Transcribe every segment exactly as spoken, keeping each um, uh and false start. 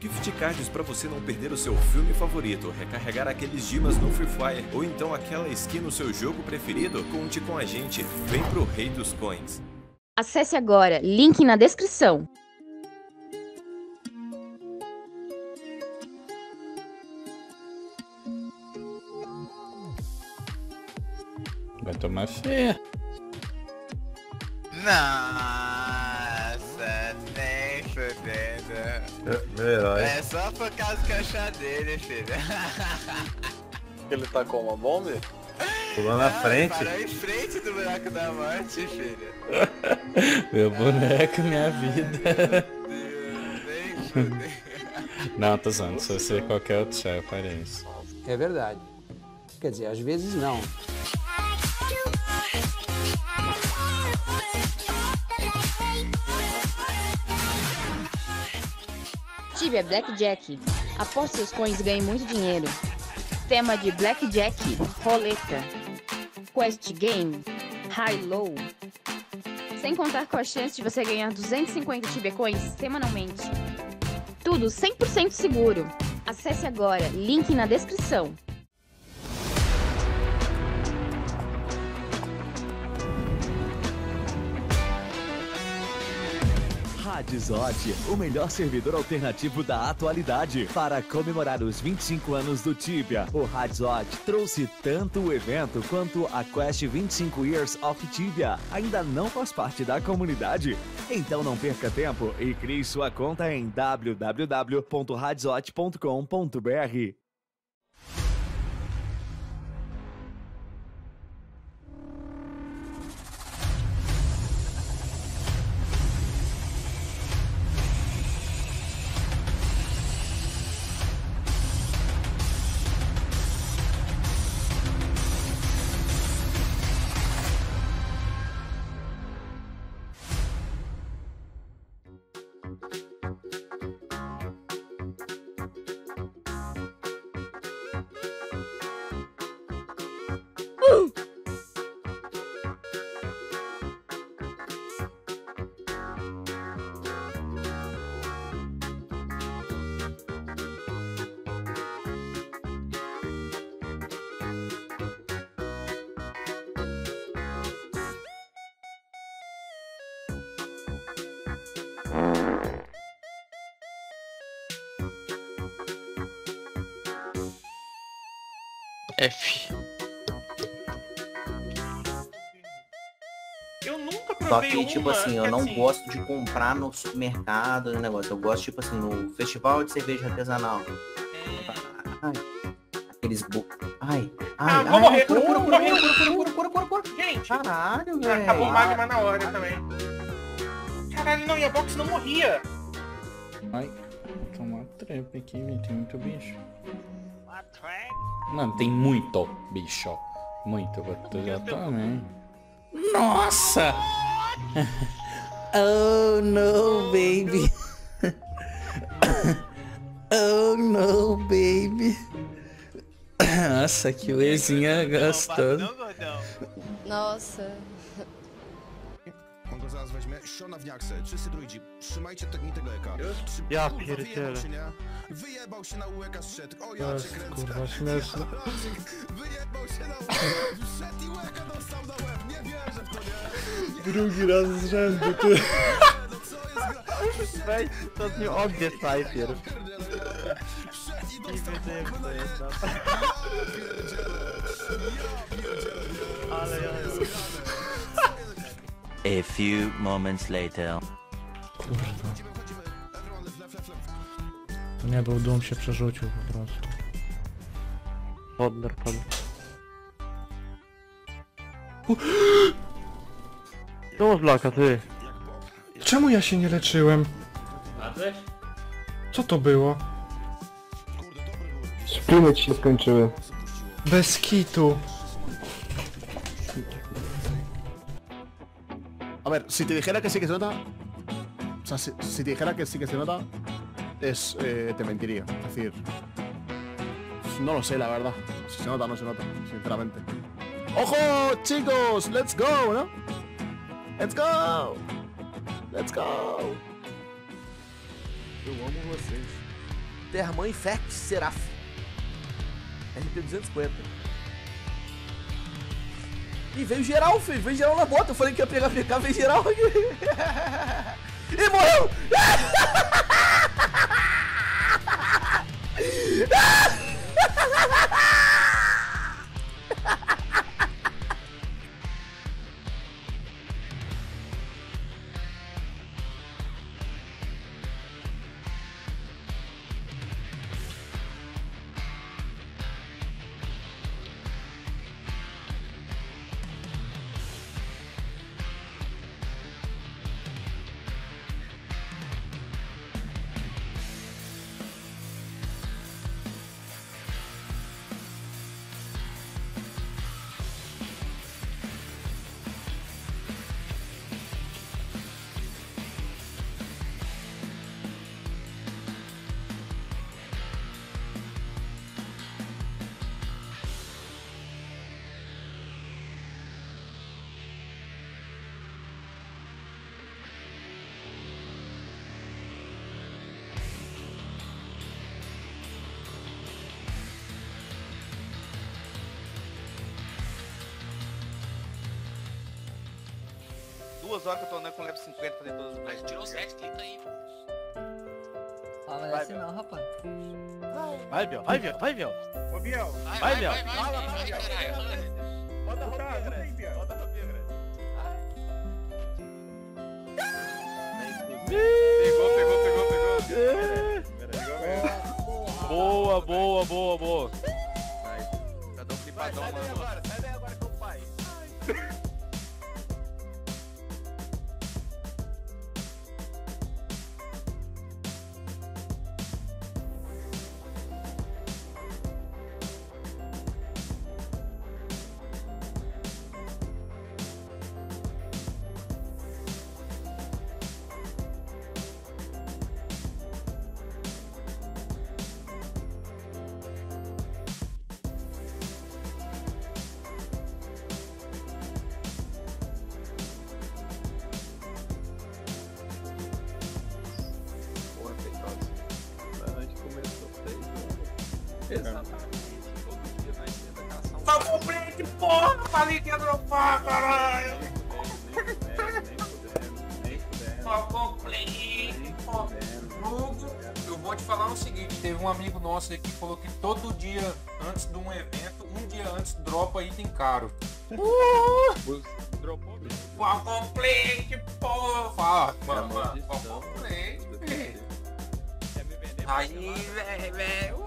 Gift cards para você não perder o seu filme favorito, recarregar aqueles gemas no Free Fire ou então aquela skin no seu jogo preferido, conte com a gente, vem pro Rei dos Coins. Acesse agora, link na descrição. Vai tomar feia. Nossa, nem fudendo. É só por causa do cachorro dele, filho. Ele tá com uma bomba? Pulou na frente? Parou em frente do buraco da morte, filho. Meu boneco, minha vida. Meu Deus, nem Não, tô zoando, se fosse qualquer outro chá, eu parei isso. É verdade. Quer dizer, às vezes não. Tibia Blackjack. Aposte seus coins e ganhe muito dinheiro. Tema de Blackjack, roleta. Quest Game, High Low. Sem contar com a chance de você ganhar duzentos e cinquenta Tibia Coins semanalmente. Tudo cem por cento seguro. Acesse agora, link na descrição. Hadzot, o melhor servidor alternativo da atualidade. Para comemorar os vinte e cinco anos do Tibia, o Hadzot trouxe tanto o evento quanto a Quest vinte e cinco Years of Tibia. Ainda não faz parte da comunidade? Então não perca tempo e crie sua conta em w w w ponto hadzot ponto com ponto b r. F. Eu nunca provei. Só que, tipo uma, assim, eu assim... não gosto de comprar no supermercado, no negócio. Eu gosto, tipo assim, no festival de cerveja artesanal. É... Ai, aqueles... Bo... Ai, ai, ah, ai, ai, cura, cura, cura, cura, cura, cura, cura, cura, cura. Gente, caralho, velho. Acabou o magma na hora também. Caralho, não, e a box não morria. Ai, tomou trampa aqui, velho, tem muito bicho. Mano, tem muito bicho, muito, eu já também. Nossa! Oh no, baby! Oh no, baby! Nossa, que lezinha gostosa! Nossa! Ja pierdolę. Wyjebał się na łeka zszedł. O ja cię kręcę. Wyjebał się na łeka zszedł i łeka dostał na łeb. Nie wierzę w to, nie? Drugi raz z rzędu, ty. Weź to z nią obie najpierw. Nie wiedziałem, kto jest na to. Ale ja... A few moments later. Kurwa. Nie był, dom się przerzucił po prostu. Podner pan. Co z laka, ty? Czemu ja się nie leczyłem? Co to było? Spiny ci się skończyły. Bez kitu. A ver, si te dijera que sí que se nota, o sea, si, si te dijera que sí que se nota, es, eh, te mentiría. Es decir, no lo sé, la verdad. Si se nota o no se nota, sinceramente. ¡Ojo, chicos! ¡Let's go!, ¿no? ¡Let's go! ¡Let's go! Eu amo vocês. Terramãe Fact Seraph. R P duzentos e cinquenta. E veio geral, filho. Veio geral na bota. Eu falei que ia pegar P K, veio geral. E morreu! Duas horas que eu tô andando com level cinquenta pra dentro do... Mas tirou sete, clica aí, pô. Fala dessa não, rapaz. Vai, Biel, vai, Biel, vai, Biel. Ô, Biel. Vai, Biel. Vai, vai, vai, vai, caralho. Bota a roupinha, grande. Bota a roupinha, grande. Pegou, pegou, pegou, pegou. Boa, boa, boa, boa. Tá dando um flipadão, mano. Sai daí agora, sai daí agora com o pai. Vamos break, porra! Falei que ia dropar, caralho! Vamos break, porra! Eu vou te falar o seguinte, teve um amigo nosso aí que falou que todo dia antes de um evento, um dia antes dropa item caro. Uh! Dropou mesmo. Vamos break, porra! Vamos break, velho! Aí, velho, velho!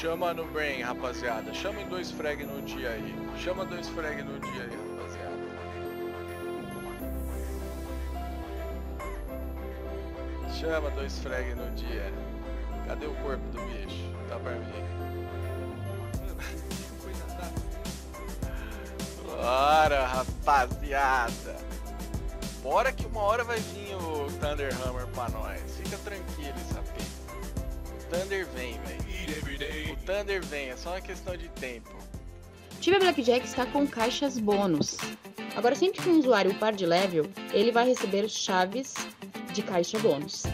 Chama no brain, rapaziada. Chama em dois frag no dia aí. Chama dois frag no dia aí, rapaziada. Chama dois frag no dia. Cadê o corpo do bicho? Tá pra mim. Bora, rapaziada. Bora que uma hora vai vir o Thunder Hammer pra nós. Fica tranquilo, sapê. Thunder vem, velho. O Thunder vem, é só uma questão de tempo. Tibia Blackjack está com caixas bônus. Agora, sempre que um usuário upar de level, ele vai receber chaves de caixa bônus,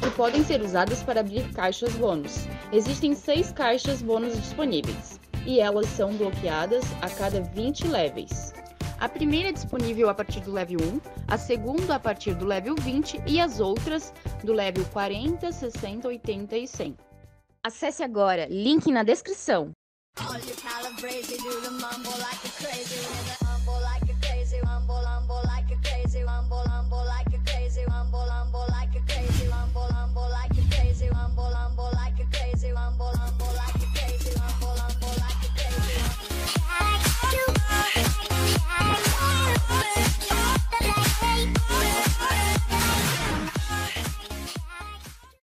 que podem ser usadas para abrir caixas bônus. Existem seis caixas bônus disponíveis, e elas são bloqueadas a cada vinte levels. A primeira é disponível a partir do level um, a segunda a partir do level vinte e as outras do level quarenta, sessenta, oitenta e cem. Acesse agora, link na descrição. Mambola.